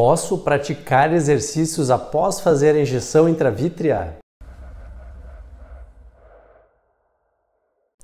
Posso praticar exercícios após fazer a injeção intravítrea?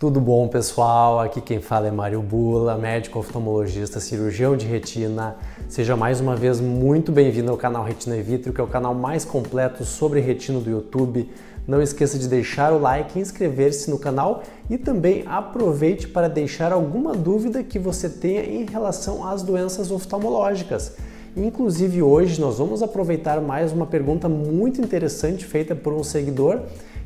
Tudo bom, pessoal? Aqui quem fala é Mário Bula, médico oftalmologista, cirurgião de retina. Seja mais uma vez muito bem-vindo ao canal Retina e Vítreo, que é o canal mais completo sobre retina do YouTube. Não esqueça de deixar o like, inscrever-se no canal e também aproveite para deixar alguma dúvida que você tenha em relação às doenças oftalmológicas. Inclusive hoje nós vamos aproveitar mais uma pergunta muito interessante feita por um seguidor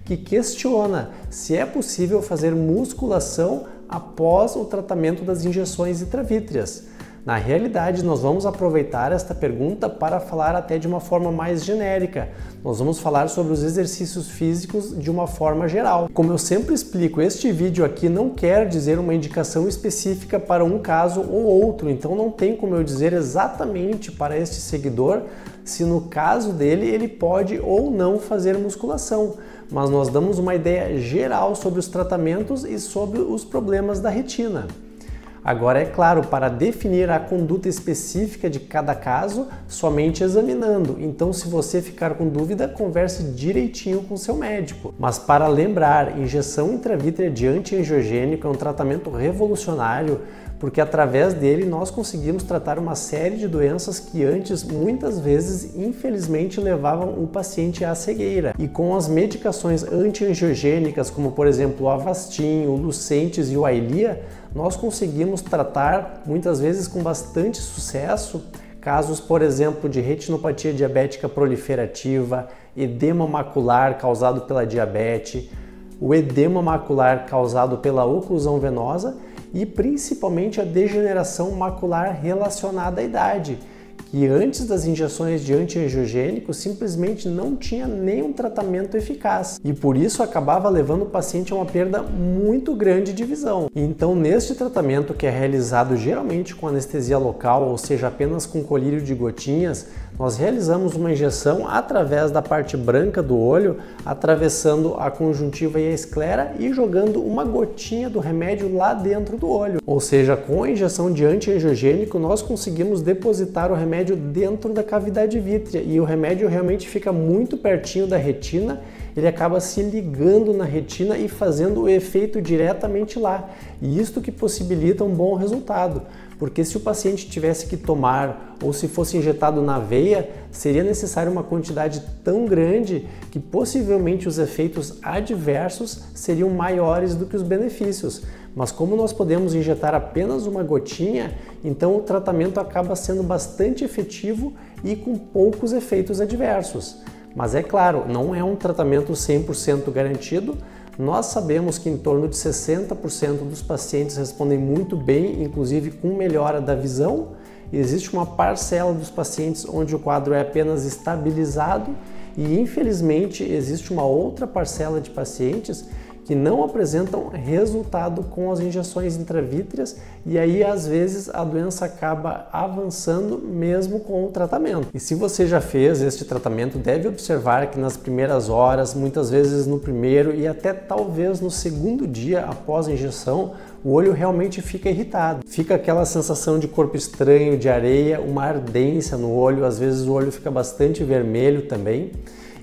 que questiona se é possível fazer musculação após o tratamento das injeções intravítreas. Na realidade, nós vamos aproveitar esta pergunta para falar até de uma forma mais genérica. Nós vamos falar sobre os exercícios físicos de uma forma geral. Como eu sempre explico, este vídeo aqui não quer dizer uma indicação específica para um caso ou outro, então não tem como eu dizer exatamente para este seguidor se no caso dele ele pode ou não fazer musculação, mas nós damos uma ideia geral sobre os tratamentos e sobre os problemas da retina. Agora, é claro, para definir a conduta específica de cada caso, somente examinando. Então, se você ficar com dúvida, converse direitinho com seu médico. Mas para lembrar, injeção intravítrea de anti-angiogênico é um tratamento revolucionário, porque através dele nós conseguimos tratar uma série de doenças que antes, muitas vezes, infelizmente, levavam o paciente à cegueira. E com as medicações anti-angiogênicas, como por exemplo o Avastin, o Lucentis e o Eylia, nós conseguimos tratar, muitas vezes com bastante sucesso, casos, por exemplo, de retinopatia diabética proliferativa, edema macular causado pela diabetes, o edema macular causado pela oclusão venosa e principalmente a degeneração macular relacionada à idade, que antes das injeções de antiangiogênico simplesmente não tinha nenhum tratamento eficaz e por isso acabava levando o paciente a uma perda muito grande de visão. Então, neste tratamento, que é realizado geralmente com anestesia local, ou seja, apenas com colírio de gotinhas, nós realizamos uma injeção através da parte branca do olho, atravessando a conjuntiva e a esclera e jogando uma gotinha do remédio lá dentro do olho. Ou seja, com a injeção de antiangiogênico nós conseguimos depositar o remédio dentro da cavidade vítrea e o remédio realmente fica muito pertinho da retina, ele acaba se ligando na retina e fazendo o efeito diretamente lá, e isto que possibilita um bom resultado, porque se o paciente tivesse que tomar ou se fosse injetado na veia, seria necessária uma quantidade tão grande que possivelmente os efeitos adversos seriam maiores do que os benefícios. Mas como nós podemos injetar apenas uma gotinha, então o tratamento acaba sendo bastante efetivo e com poucos efeitos adversos. Mas é claro, não é um tratamento 100% garantido. Nós sabemos que em torno de 60% dos pacientes respondem muito bem, inclusive com melhora da visão. Existe uma parcela dos pacientes onde o quadro é apenas estabilizado e, infelizmente, existe uma outra parcela de pacientes que não apresentam resultado com as injeções intravítreas e aí às vezes a doença acaba avançando mesmo com o tratamento. E se você já fez este tratamento, deve observar que nas primeiras horas, muitas vezes no primeiro e até talvez no segundo dia após a injeção, o olho realmente fica irritado. Fica aquela sensação de corpo estranho, de areia, uma ardência no olho, às vezes o olho fica bastante vermelho também.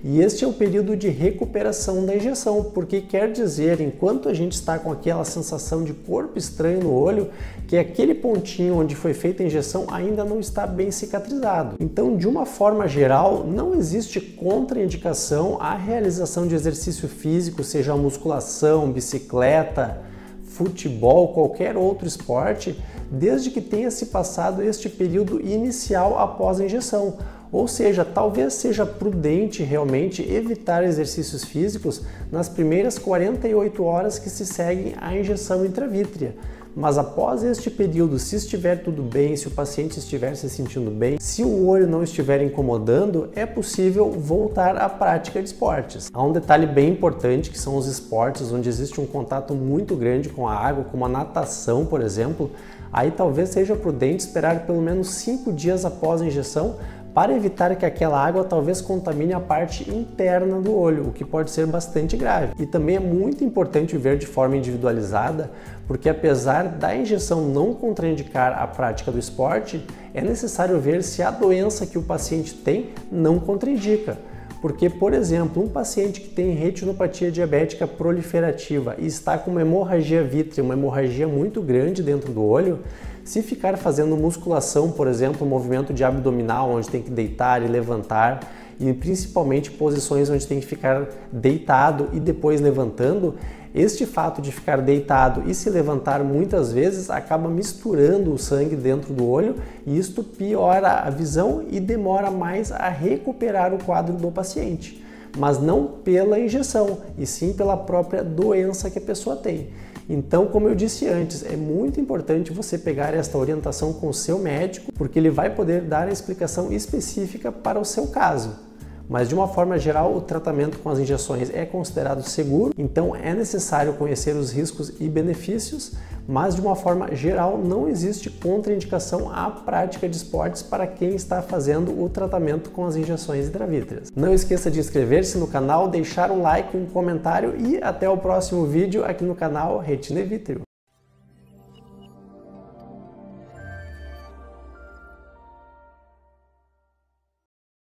E este é o período de recuperação da injeção, porque quer dizer, enquanto a gente está com aquela sensação de corpo estranho no olho, que aquele pontinho onde foi feita a injeção ainda não está bem cicatrizado. Então, de uma forma geral, não existe contraindicação à realização de exercício físico, seja musculação, bicicleta, futebol, qualquer outro esporte, desde que tenha se passado este período inicial após a injeção. Ou seja, talvez seja prudente realmente evitar exercícios físicos nas primeiras 48 horas que se seguem à injeção intravítrea. Mas após este período, se estiver tudo bem, se o paciente estiver se sentindo bem, se o olho não estiver incomodando, é possível voltar à prática de esportes. Há um detalhe bem importante, que são os esportes onde existe um contato muito grande com a água, como a natação, por exemplo. Aí talvez seja prudente esperar pelo menos 5 dias após a injeção para evitar que aquela água talvez contamine a parte interna do olho, o que pode ser bastante grave. E também é muito importante ver de forma individualizada, porque apesar da injeção não contraindicar a prática do esporte, é necessário ver se a doença que o paciente tem não contraindica. Porque, por exemplo, um paciente que tem retinopatia diabética proliferativa e está com uma hemorragia vítrea, uma hemorragia muito grande dentro do olho, se ficar fazendo musculação, por exemplo, movimento de abdominal, onde tem que deitar e levantar, e principalmente posições onde tem que ficar deitado e depois levantando, este fato de ficar deitado e se levantar muitas vezes acaba misturando o sangue dentro do olho e isto piora a visão e demora mais a recuperar o quadro do paciente, mas não pela injeção, e sim pela própria doença que a pessoa tem. Então, como eu disse antes, é muito importante você pegar esta orientação com o seu médico, porque ele vai poder dar a explicação específica para o seu caso. Mas de uma forma geral, o tratamento com as injeções é considerado seguro, então é necessário conhecer os riscos e benefícios, mas de uma forma geral não existe contraindicação à prática de esportes para quem está fazendo o tratamento com as injeções intravítreas. Não esqueça de inscrever-se no canal, deixar um like, um comentário e até o próximo vídeo aqui no canal Retina e Vítreo.